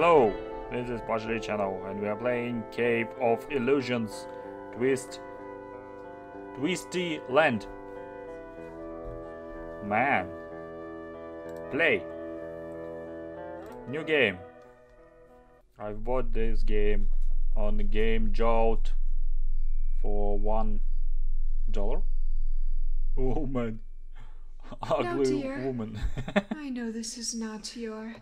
Hello, this is Pajri channel and we are playing Cave of Illusions Twistyland. Man. Play. New game. I've bought this game on the game jolt for $1. Oh man. Ugly woman. I know this is not your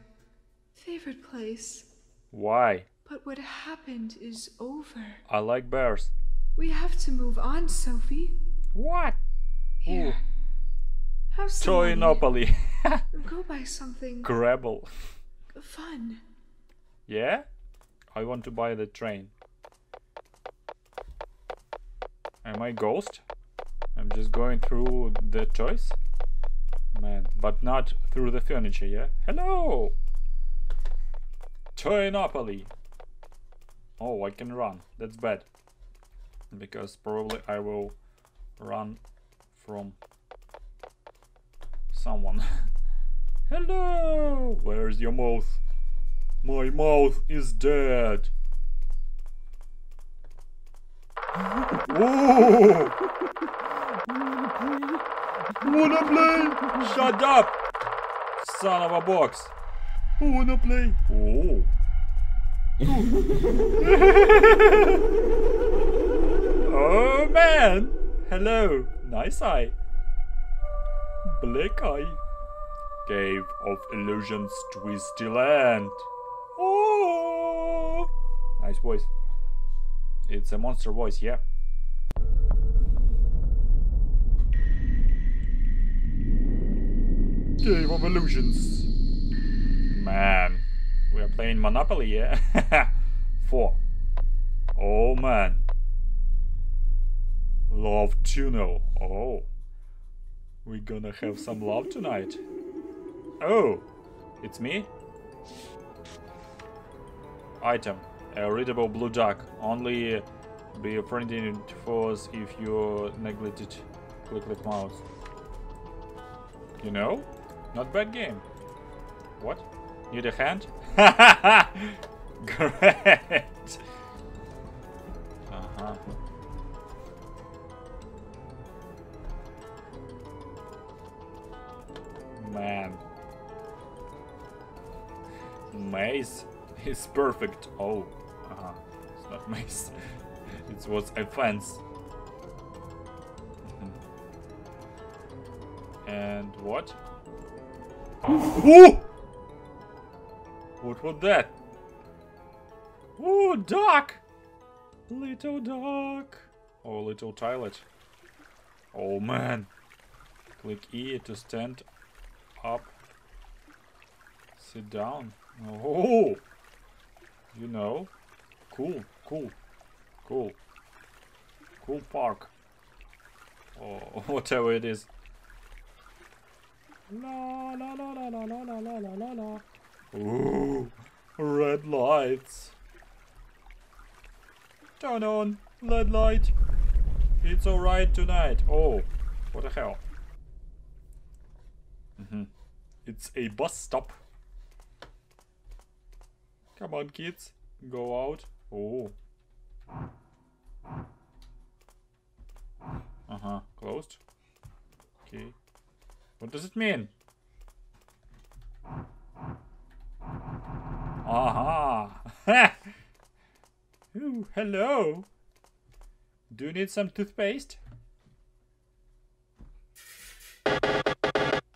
favorite place. Why? But what happened is over. I like bears. We have to move on, Sophie. What? Here. Have something. Toynopoly. Go buy something. Gravel. Fun. Yeah? I want to buy the train. Am I ghost? I'm just going through the choice. Man, but not through the furniture, yeah? Hello! Toynopoly! Oh, I can run. That's bad. Because probably I will run from someone. Hello! Where's your mouth? My mouth is dead! Whoa! Wanna play? Shut up! Son of a box! Wanna play? Oh! Oh man! Hello! Nice eye! Black eye! Cave of Illusions Twistyland! Oh! Nice voice. It's a monster voice, yeah? Cave of Illusions. Man, we are playing Monopoly, yeah? 4. Oh man. Love tunnel. Oh. We're gonna have some love tonight. Oh, it's me? Item. A readable blue duck. Only be a friendly force if you neglect it. Click with mouse. You know? Not bad game. What? Need a hand? Haha! Great! Uh-huh. Man. Maze is perfect. Oh. Uh-huh. It's not maze. It was a fence. And what? Oh! What was that? Oh, duck! Little duck! Oh, little toilet. Oh man! Click E to stand up. Sit down. Oh! You know. Cool, cool, cool. Cool park. Or oh, whatever it is. La la la la la la la la la la. Ooh, red lights. Turn on red light. It's alright tonight. Oh, what the hell? It's a bus stop. Come on, kids, go out. Oh. Closed. Okay. What does it mean? Aha! Ooh, hello! Do you need some toothpaste?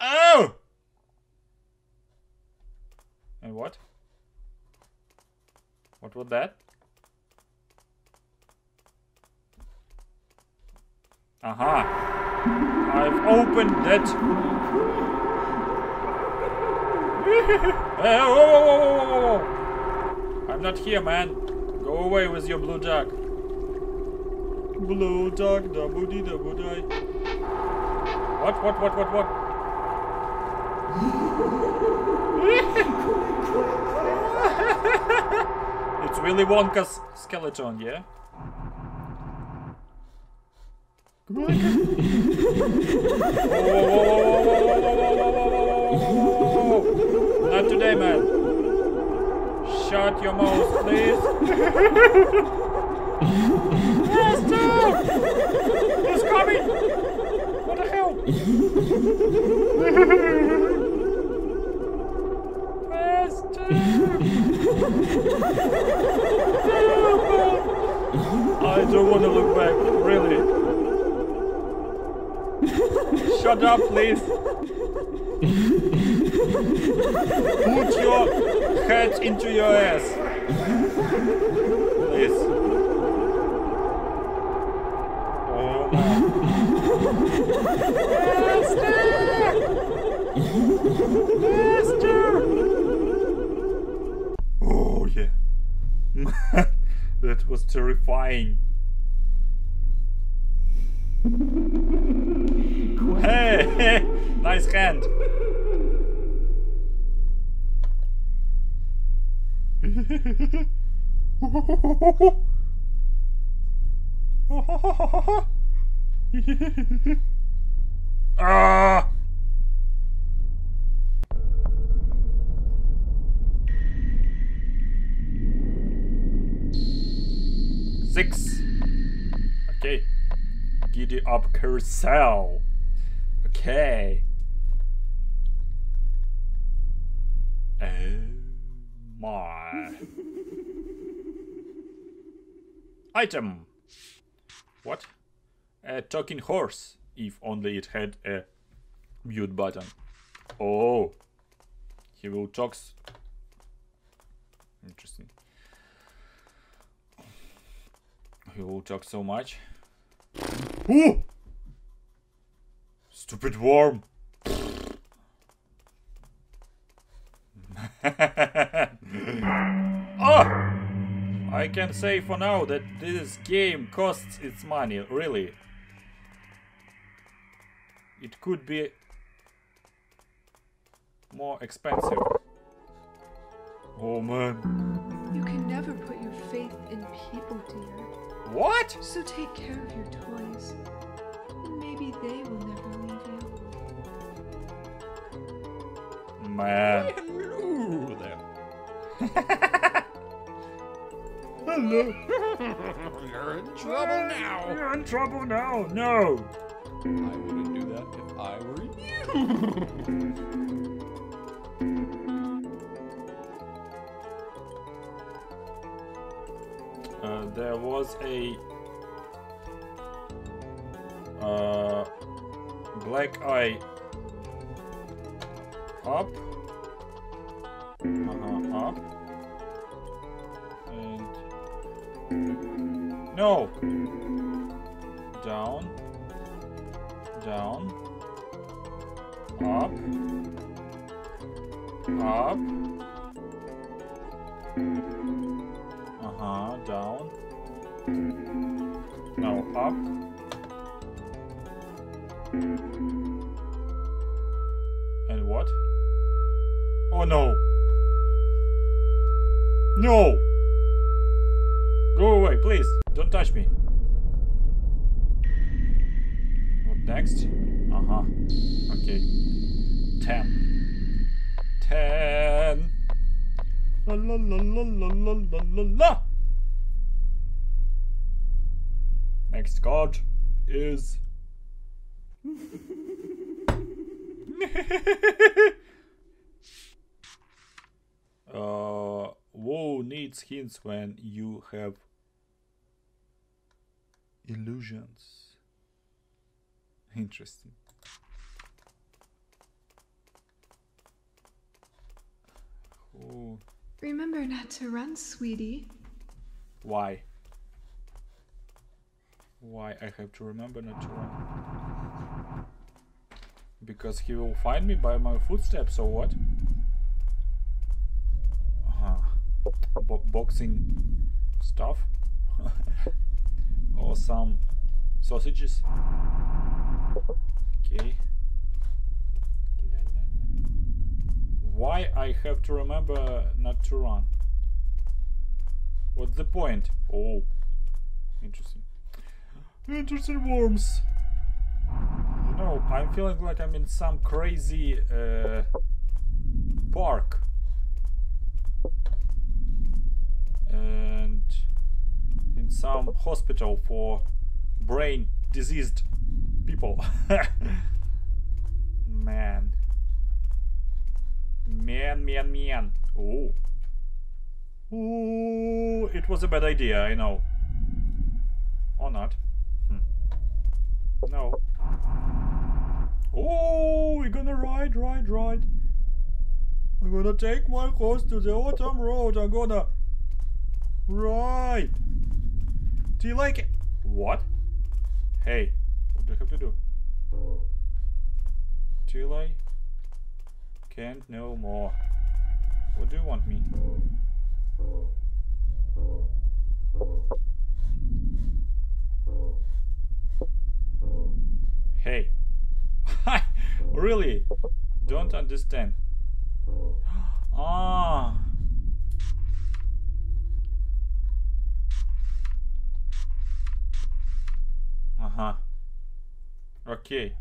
Oh! And what? What was that? Aha! I've opened that. I'm not here, man. Go away with your blue duck. Blue duck, da booty, da booty. What? It's Willy Wonka's skeleton, yeah? Whoa. Not today, man. Shut your mouth, please. Yes, dude! He's coming! What the hell? Yes, dude! I don't want to look back, really. Shut up, please. Put your head into your ass. Please. Oh, no. Master! Master! Oh, yeah. That was terrifying. Hey! Nice hand! Ah! Six. Okay. Giddy up, carousel. Okay. Oh my. Item. What? A talking horse. If only it had a mute button. Oh. He will talk. Interesting. He will talk so much. Ooh! Stupid worm. Oh! I can say for now that this game costs its money, really. It could be more expensive. Oh man. You can never put your faith in people, dear. What? So take care of your toys. Maybe they will never leave you. Man. Hello there. Hello. You're in trouble now. You're in trouble now. No. I wouldn't do that if I were you. There was a black eye up, up, and no, down, down, up, up, down, now up. And what? Oh no! No! Go away, please! Don't touch me! What next? Okay. 10. 10. La la la la la la la la. Next card is. Woe needs hints when you have illusions. Interesting. Oh. Remember not to run, sweetie. Why? Why I have to remember not to run? Because he will find me by my footsteps, or what? Boxing stuff? Or some sausages? Okay. Why I have to remember not to run? What's the point? Oh, interesting. Interesting worms. No, I'm feeling like I'm in some crazy park. and in some hospital for brain diseased people. Man. Oh. Ooh, it was a bad idea, I know. Or not. No. Oh, we're gonna ride. I'm gonna take my horse to the autumn road. I'm gonna ride. Do you like it? What? Hey, what do I have to do? Till I can't no more. What do you want me? Hey, I really don't understand. Ah, okay.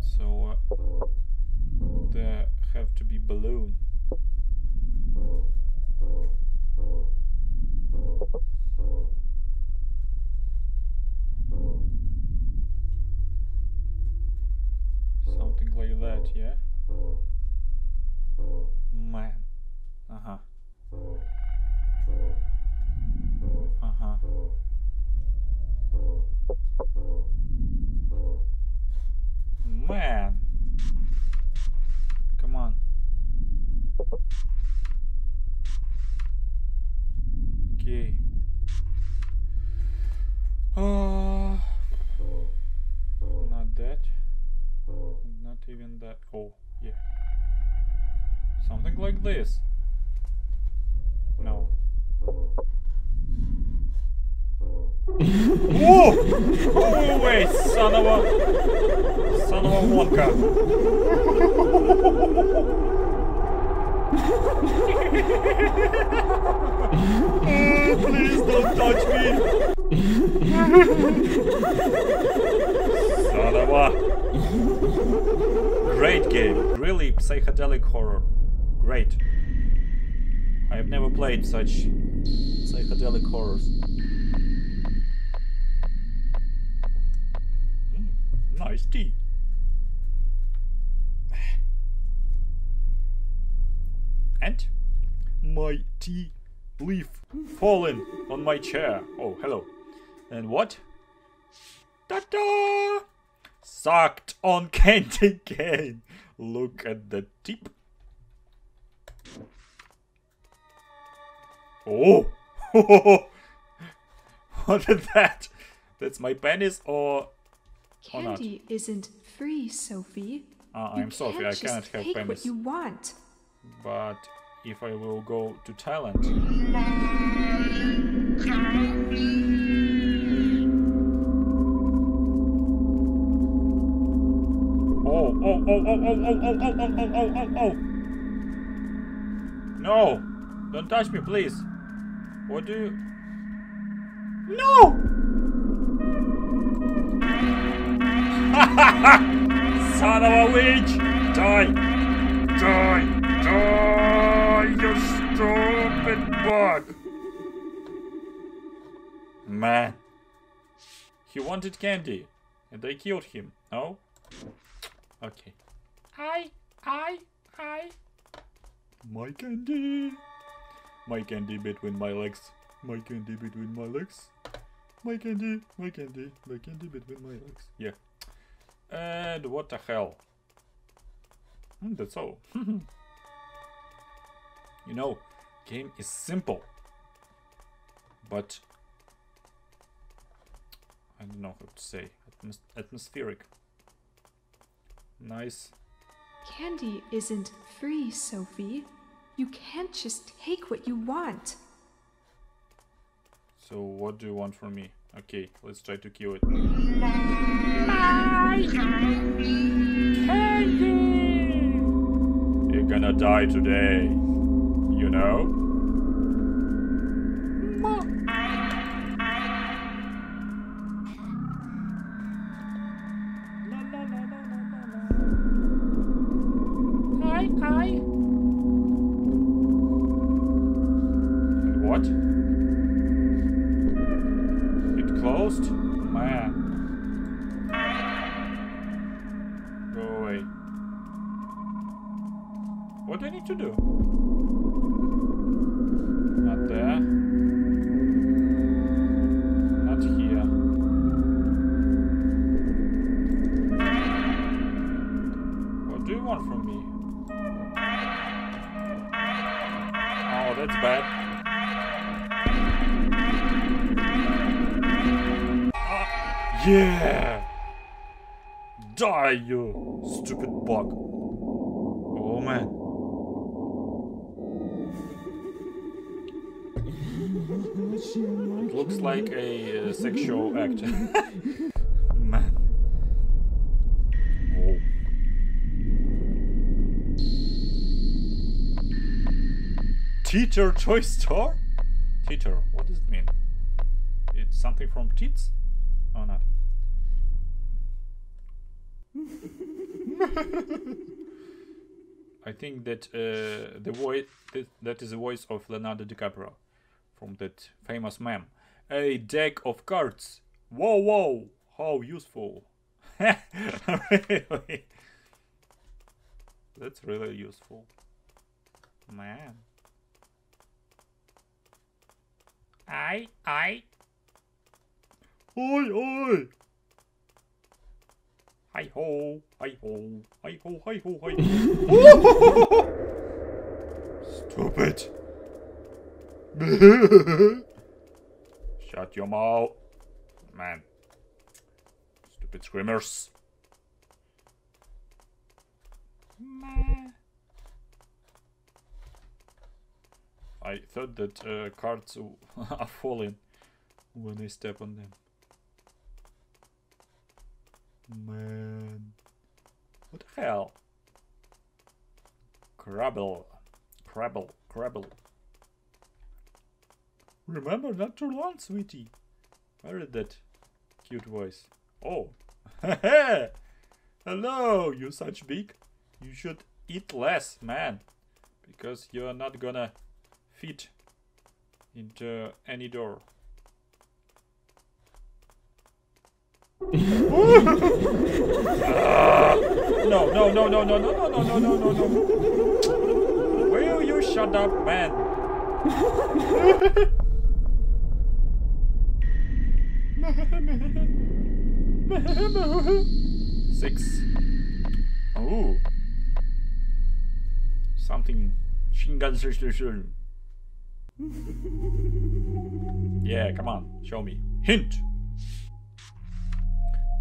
So there have to be balloon. Something like that, yeah? Man. Man. Come on. Okay. Not that. Not even that. Oh, yeah. Something like this. No. Whoa! Oh, wait, son of a Wonka. Please don't touch me. Son of a. Great game. Really psychedelic horror. Great. I have never played such psychedelic horrors. Nice tea. And my tea leaf fallen on my chair. Oh, hello. And what? Ta-da! Sucked on candy cane. Look at the tip. Oh! What is that? That's my penis or... Candy isn't free, Sophie. I'm Sophie, I can't have penis. What you want. But if I will go to Thailand... Oh. No! Don't touch me, please. What do you... No! Son of a witch! Die! You stupid bug! Man. He wanted candy. And I killed him. No? Okay. I. My candy! My candy between my legs. My candy between my legs. My candy between my legs. Yeah. And what the hell? That's all. You know, game is simple. But... I don't know how to say. Atmospheric. Nice. Candy isn't free, Sophie. You can't just take what you want. So what do you want from me? Okay, let's try to kill it. My candy! You're gonna die today, you know? I. Ghost? Man. Go away. What do I need to do? Not there. Not here. What do you want from me? Oh, that's bad. Yeah! Die, you stupid bug! Oh man! It looks like a sexual act. Man! Oh. Teeter toy store? Teeter, what does it mean? It's something from tits? Or not? I think that the voice that is the voice of Leonardo DiCaprio from that famous meme. A deck of cards. Whoa, whoa! How useful! Really? That's really useful, man. Oi, oi! Hi ho, hi ho, hi ho, hi ho, hi ho. Stupid. Shut your mouth, man. Stupid screamers. I thought that cards are falling when I step on them. Man, what the hell? Crabble, crabble, crabble. Remember not too long, sweetie. Where is that cute voice? Oh, hello, you such big. You should eat less, man, because you're not gonna fit into any door. No, no, no, no, no, no, no, no, no, no, no, no. Will you shut up, man? Six. Oh. Something. Shingan. Yeah, come on, show me. Hint.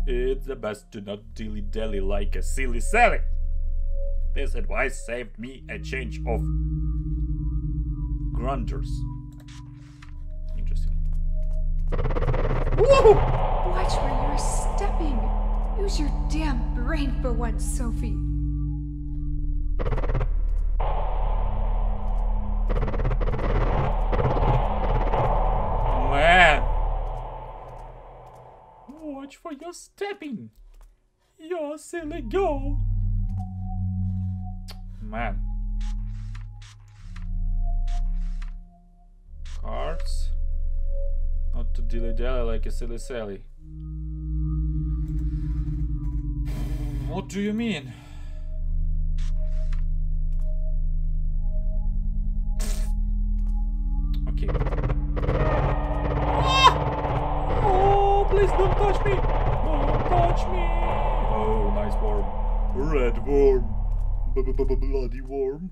It's the best to not dilly-dally like a silly Sally. This advice saved me a change of grunters. Interesting. Whoa! Watch where you're stepping. Use your damn brain for once, Sophie. For your stepping, you silly girl, man. Cards, not to dilly dally like a silly Sally. What do you mean? Okay. Please don't touch me! Don't touch me! Oh, nice worm. Red worm. Bloody worm.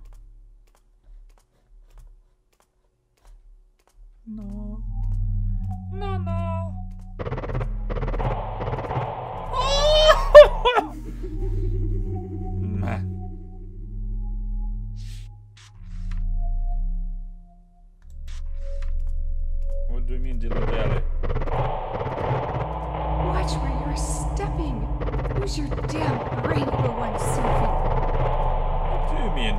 No. No, no. Oh! Nah. What do you mean, dilly-dally? Watch where you're stepping. Use your damn brain for once, Sophie. What do you mean?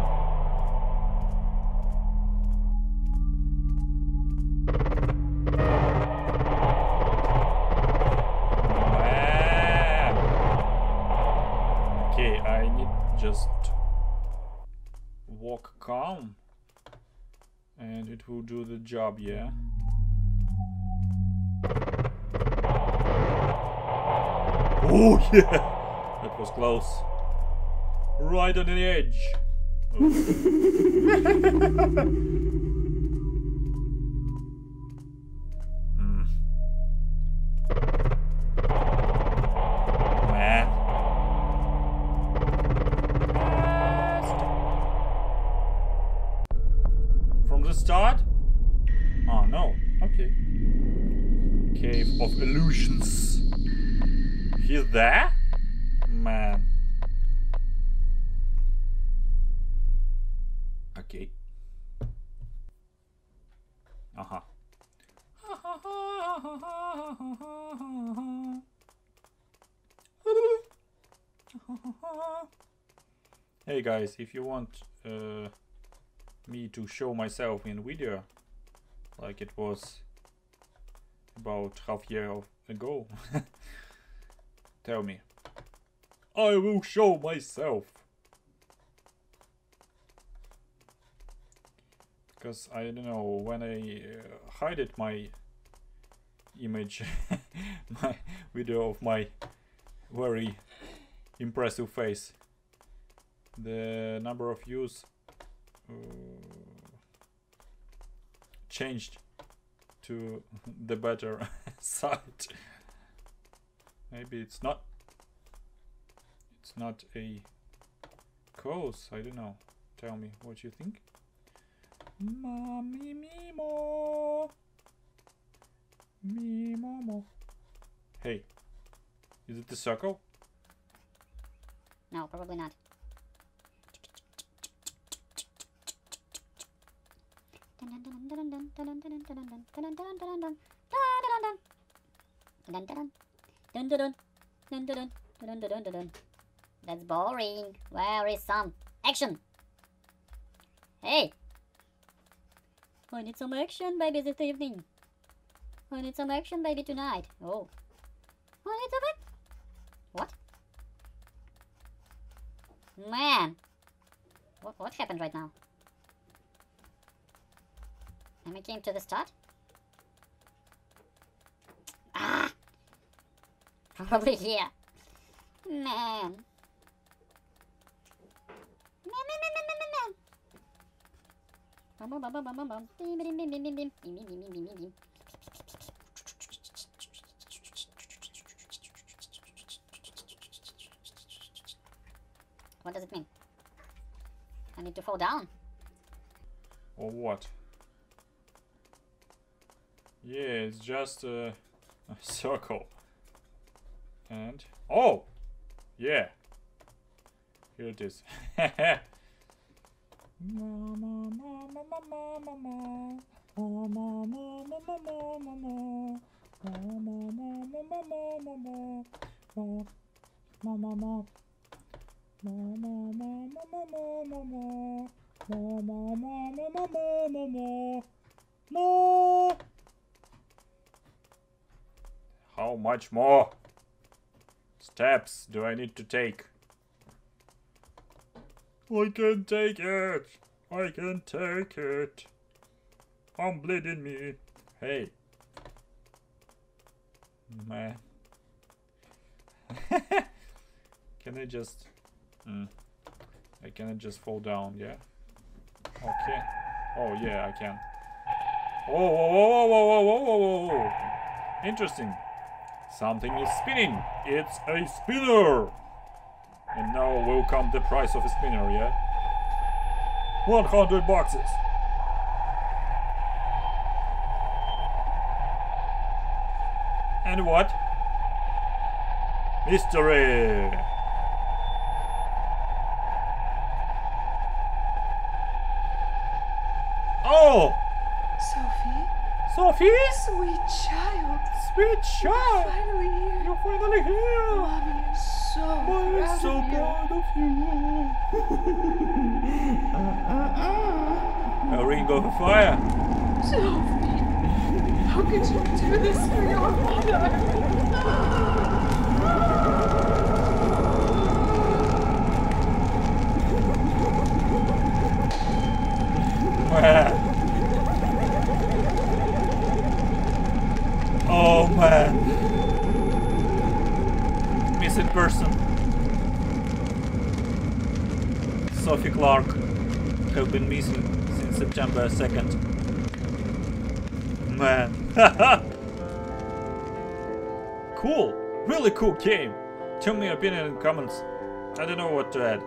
Man. Okay, I need just walk calm, and it will do the job, yeah. Oh yeah! That was close. Right on the edge. Oh. Start? Oh no, okay. Cave of Illusions. He's there? Man. Okay. Aha. Hey guys, if you want me to show myself in video like it was about half a year ago tell me. I will show myself because I don't know when I hid my image my video of my very impressive face, the number of views changed to the better side. Maybe it's not a cause, I don't know. Tell me what you think. Mommy Mimo Mimo. Hey, is it the circle? No, probably not. That's boring. Where is some action? Hey! I need some action, baby, this evening. I need some action, baby, tonight. Oh. I need some action. What? Man. What happened right now? And we came to the start. Ah! Probably here. Man. What does it mean? I need to fall down? Or what? Yeah, it's just a circle. And oh, yeah, here it is. How much more steps do I need to take? I can take it! I can take it! I'm bleeding me! Hey! Man. Can I just... I cannot just fall down, yeah? Okay. Oh yeah, I can. Oh, whoa, whoa, whoa, whoa, whoa, whoa, whoa! Interesting! Something is spinning. It's a spinner. And now will come the price of a spinner, yeah? 100 boxes. And what? Mystery. Oh! Sophie? Sweet child. Sweet child. You're finally here. You're finally here. Mommy is so proud of you. A ring of fire. Sophie, how could you do this for your mother? Oh man! decent person. Sophie Clark has been missing since September 2nd. Man. Cool. Really cool game. Tell me your opinion in the comments. I don't know what to add.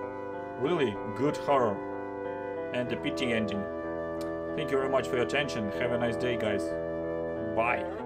Really good horror. And a pity ending. Thank you very much for your attention. Have a nice day, guys. Bye.